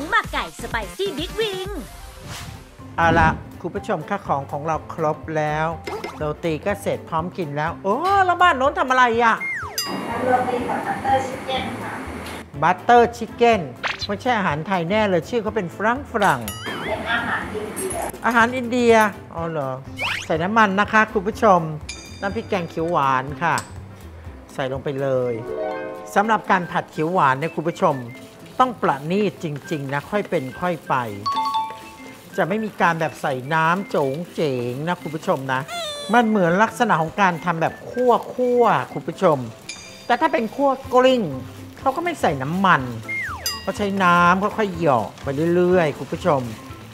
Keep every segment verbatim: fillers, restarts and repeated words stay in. งหมักไก่สไปซี่บิ๊กวิงเอาละคุณผู้ชมค่ะของของเราครบแล้วโรตีก็เสร็จพร้อมกินแล้วโอ้แล้วบ้านโน้นทำอะไรอ่ะโรตีกับบัตเตอร์ชิคเก้นค่ะบัตเตอร์ชิคเก้นไม่ใช่อาหารไทยแน่เลยชื่อเขาเป็นฝรั่งฝรั่งเป็นอาหารอินเดียอาหารอินเดียอ๋อเหรอใส่น้ำมันนะคะคุณผู้ชมน้ำพริกแกงเขียวหวานค่ะใส่ลงไปเลยสำหรับการผัดเขียวหวานเนี่ยคุณผู้ชมต้องประณีตจริงๆนะค่อยเป็นค่อยไปจะไม่มีการแบบใส่น้ำโจงเจ๋งนะคุณผู้ชมนะมันเหมือนลักษณะของการทำแบบคั่วคั่วคุณผู้ชมแต่ถ้าเป็นคั่วกลิ้งเขาก็ไม่ใส่น้ำมันเขาใช้น้ำค่อยๆหยอกไปเรื่อยๆคุณผู้ชม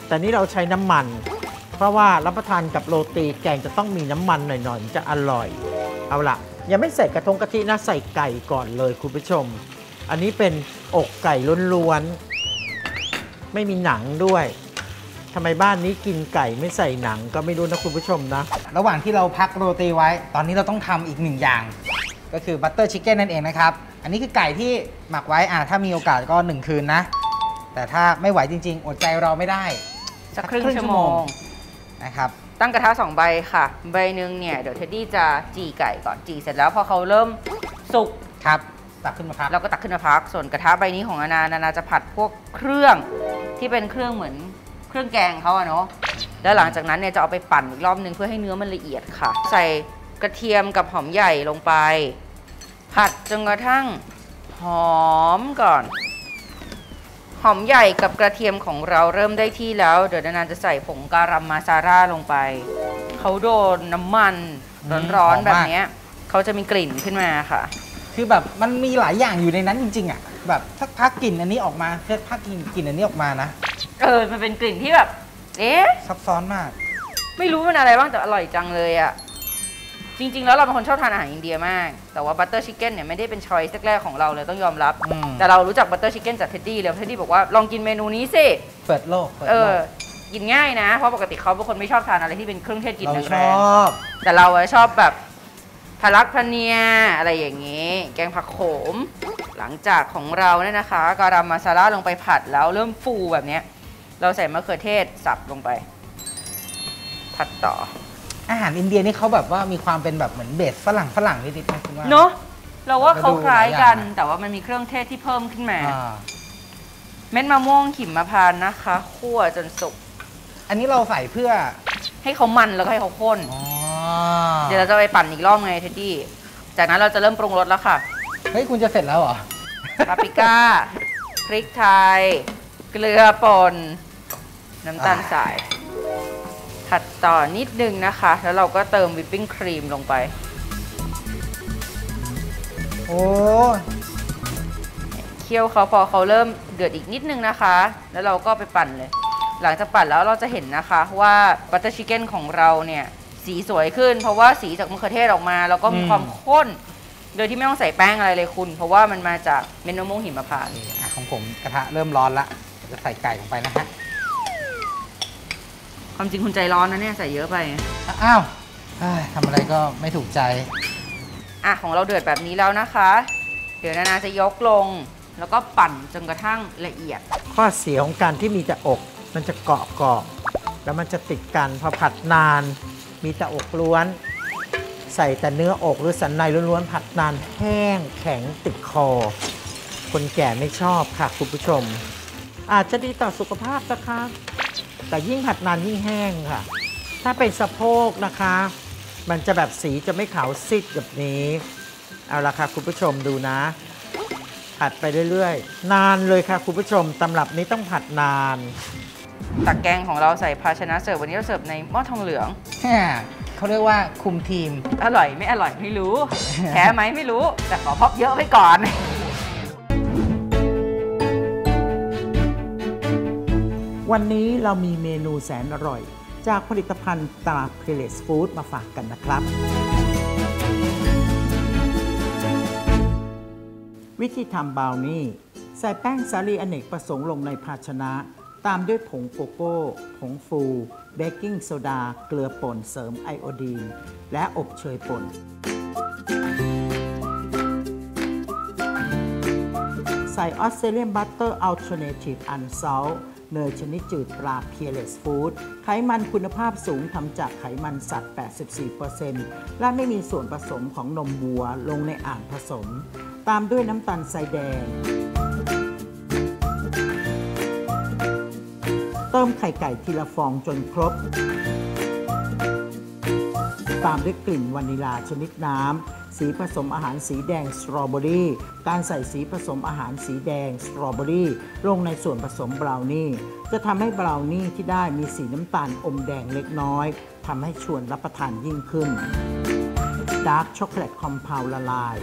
แต่นี่เราใช้น้ำมันเพราะว่ารับประทานกับโรตีแกงจะต้องมีน้ำมันหน่อยๆจะอร่อยเอาล่ะยังไม่ใส่กระทงกะทินะใส่ไก่ก่อนเลยคุณผู้ชมอันนี้เป็นอกไก่ล้วนๆไม่มีหนังด้วยทำไมบ้านนี้กินไก่ไม่ใส่หนังก็ไม่รู้นะคุณผู้ชมนะระหว่างที่เราพักโรตีไว้ตอนนี้เราต้องทำอีกหนึ่งอย่างก็คือบัตเตอร์ชิคเก้นนั่นเองนะครับอันนี้คือไก่ที่หมักไว้อ่ะถ้ามีโอกาสก็หนึ่งคืนนะแต่ถ้าไม่ไหวจริงๆอดใจรอไม่ได้สักครึ่งชั่วโมงนะครับตั้งกระทะสองใบค่ะใบหนึ่งเนี่ยเดี๋ยวเทดดี้จะจีไก่ก่อนจีเสร็จแล้วพอเขาเริ่มสุกครับตักขึ้นมาพักเราก็ตักขึ้นมาพักส่วนกระทะใบนี้ของอานาอานาจะผัดพวกเครื่องที่เป็นเครื่องเหมือนเครื่องแกงเขาอะเนาะแล้วหลังจากนั้นเนี่ยจะเอาไปปั่นอีกรอบนึงเพื่อให้เนื้อมันละเอียดค่ะใส่กระเทียมกับหอมใหญ่ลงไปผัดจนกระทั่งหอมก่อนหอมใหญ่กับกระเทียมของเราเริ่มได้ที่แล้วเดี๋ยวนานาจะใส่ผงการัมมาซาร่าลงไปเขาโดนน้ำมันร้อนๆแบบนี้เขาจะมีกลิ่นขึ้นมาค่ะคือแบบมันมีหลายอย่างอยู่ในนั้นจริงๆอ่ะแบบสักพักกลิ่นอันนี้ออกมาสักพักกลิ่นกลิ่นอันนี้ออกมานะเออมันเป็นกลิ่นที่แบบเอ๊ะซับซ้อนมากไม่รู้มันอะไรบ้างแต่อร่อยจังเลยอ่ะจริงๆแล้วเราเป็นคนชอบทานอาหารอินเดียมากแต่ว่าบัตเตอร์ชิคเก้นเนี่ยไม่ได้เป็นช้อยส์แรกๆของเราเลยต้องยอมรับแต่เรารู้จักบัตเตอร์ชิคเก้นจากเท็ดดี้แล้วเท็ดดี้บอกว่าลองกินเมนูนี้สิเปิดโลกเออกินง่ายนะเพราะปกติเขาเป็นคนไม่ชอบทานอะไรที่เป็นเครื่องเทศกลิ่นแรงๆแต่เราชอบแบบพลักพเนียอะไรอย่างงี้แกงผักโขมหลังจากของเราเนี่ยนะคะการามาซาร่าลงไปผัดแล้วเริ่มฟูแบบนี้เราใส่มะเขือเทศสับลงไปผัดต่ออาหารอินเดียนี่เขาแบบว่ามีความเป็นแบบเหมือนเบสฝรั่งฝรั่งนิดๆนะคุณว่าเนาะเราว่าเขาคล้ายกันแต่ว่ามันมีเครื่องเทศที่เพิ่มขึ้นมาเม็ดมะม่วงขิมมะพร้าวนะคะคั่วจนสุกอันนี้เราใส่เพื่อให้เขามันแล้วก็ให้เขาข้นเดี๋ยวเราจะไปปั่นอีกรอบไงเท็ดดี้จากนั้นเราจะเริ่มปรุงรสแล้วค่ะเฮ้ยคุณจะเสร็จแล้วเหรอปาปริก้าพริกไทยเกลือป่นน้ำตาลทรายผัดต่อนิดนึงนะคะแล้วเราก็เติมวิปปิ้งครีมลงไปโอ้เคี่ยวเขาพอเขาเริ่มเดือดอีกนิดนึงนะคะแล้วเราก็ไปปั่นเลยหลังจากปั่นแล้วเราจะเห็นนะคะว่าบัตเตอร์ชิคเก้นของเราเนี่ยสีสวยขึ้นเพราะว่าสีจากมะเขือเทศออกมาแล้วก็มีความข้นโดยที่ไม่ต้องใส่แป้งอะไรเลยคุณเพราะว่ามันมาจากเม็ดมะม่วงหิมพานต์ของผมกระทะเริ่มร้อนละจะใส่ไก่ลงไปนะฮะความจริงคุณใจร้อนนะเนี่ยใส่เยอะไปอ้าวทำอะไรก็ไม่ถูกใจอ่ะของเราเดือดแบบนี้แล้วนะคะเดี๋ยวนานาจะยกลงแล้วก็ปั่นจนกระทั่งละเอียดข้อเสียของการที่มีแต่อกมันจะเกาะเกาะแล้วมันจะติดกันพอผัดนานมีแต่อกล้วนใส่แต่เนื้ออกหรือสันในล้วนๆผัดนานแห้งแข็งติดคอคนแก่ไม่ชอบค่ะคุณผู้ชมอาจจะดีต่อสุขภาพนะคะแต่ยิ่งผัดนานยิ่งแห้งค่ะถ้าเป็นสะโพกนะคะมันจะแบบสีจะไม่ขาวซีดแบบนี้เอาละค่ะคุณผู้ชมดูนะผัดไปเรื่อยๆนานเลยค่ะคุณผู้ชมตำรับนี้ต้องผัดนานตักแกงของเราใส่ภาชนะเสิร์ฟวันนี้เราเสิร์ฟในหม้อทองเหลืองเขาเรียกว่าคุมทีมอร่อยไม่อร่อยไม่รู้แพ้ไหมไม่รู้แต่ขอพอกเยอะไว้ก่อนวันนี้เรามีเมนูแสนอร่อยจากผลิตภัณฑ์ตรา Prestige Food มาฝากกันนะครับวิธีทำบราวนี่ใส่แป้งสาลีอเนกประสงค์ลงในภาชนะตามด้วยผงโกโก้ผงฟูเบกกิ้งโซดาเกลือป่นเสริมไอโอดีนและอบเชยป่น ใส่ออสเตรเลียนบัตเตอร์อัลเทอร์เนทีฟอันซอลเนยชนิดจืดตรา Prestige Food ไขมันคุณภาพสูงทำจากไขมันสัตว์ แปดสิบสี่เปอร์เซ็นต์ และไม่มีส่วนผสมของนมวัวลงในอ่างผสมตามด้วยน้ำตาลทรายแดงเติมไข่ไก่ทีละฟองจนครบตามด้วยกลิ่นวานิลาชนิดน้ำสีผสมอาหารสีแดงสตรอเบอรี่การใส่สีผสมอาหารสีแดงสตรอเบอรี่ลงในส่วนผสมบราวนี่จะทำให้บราวนี่ที่ได้มีสีน้ำตาลอมแดงเล็กน้อยทำให้ชวนรับประทานยิ่งขึ้นดาร์กช็อกโกแลตคอมเพลละลาย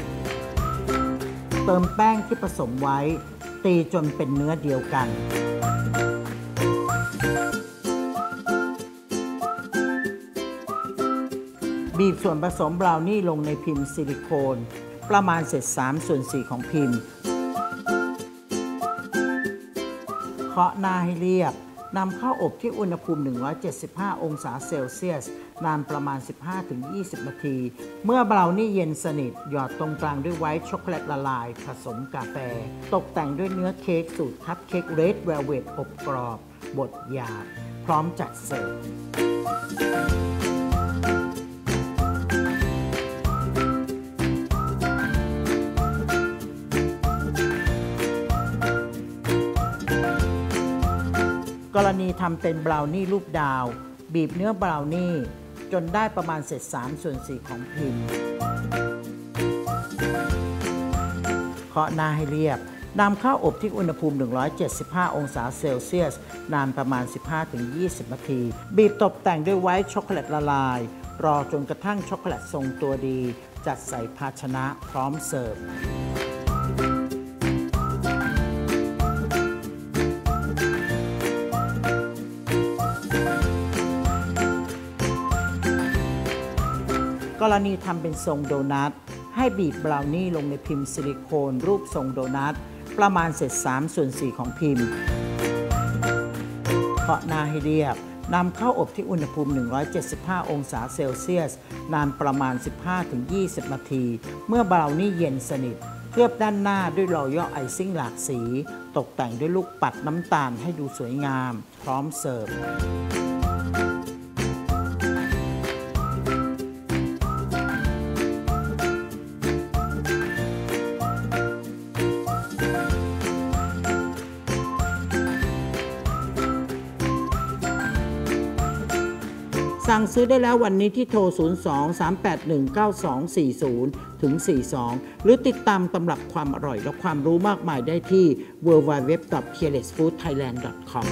เติมแป้งที่ผสมไว้ตีจนเป็นเนื้อเดียวกันบีบส่วนผสมบราวนี่ลงในพิมพ์ซิลิโคนประมาณเศษสามส่วนสี่ของพิมพ์เคาะหน้าให้เรียบนำเข้าอบที่อุณหภูมิหนึ่งร้อยเจ็ดสิบห้าองศาเซลเซียสนานประมาณ สิบห้าถึงยี่สิบ นาทีเมื่อบราวนี่เย็นสนิทหยอดตรงกลางด้วยไวท์ช็อกโกแลตละลายผสมกาแฟตกแต่งด้วยเนื้อเค้กสูตรคัพเค้กเรดเวลเวทอบกรอบบดหยาบพร้อมจัดเสิร์ฟกรณีทำเป็นบราวนี่รูปดาวบีบเนื้อบราวนี่จนได้ประมาณเศษสามส่วนสี่ของพิมพ์เคาะหน้าให้เรียบนำเข้าอบที่อุณหภูมิหนึ่งร้อยเจ็ดสิบห้าองศาเซลเซียสนานประมาณ สิบห้าถึงยี่สิบ นาทีบีบตกแต่งด้วยไวท์ช็อกโกแลตละลายรอจนกระทั่งช็อกโกแลตทรงตัวดีจัดใส่ภาชนะพร้อมเสิร์ฟกรณีทำเป็นทรงโดนัทให้บีบบราวนี่ลงในพิมพ์ซิลิโคนรูปทรงโดนัทประมาณเศษสามส่วนสี่ของพิมพ์เคาะหน้าให้เรียบนำเข้าอบที่อุณหภูมิหนึ่งร้อยเจ็ดสิบห้าองศาเซลเซียสนานประมาณ สิบห้าถึงยี่สิบ นาทีเมื่อบราวนี่เย็นสนิทเคลือบด้านหน้าด้วยรอยัลไอซิ่งหลากสีตกแต่งด้วยลูกปัดน้ำตาลให้ดูสวยงามพร้อมเสิร์ฟสั่งซื้อได้แล้ววันนี้ที่โทร ศูนย์ สอง สาม แปด หนึ่ง เก้า สอง สี่ ศูนย์ ถึง สี่สิบสอง หรือติดตามตำรับความอร่อยและความรู้มากมายได้ที่ ดับเบิลยู ดับเบิลยู ดับเบิลยู ดอท prestige food thailand ดอท คอม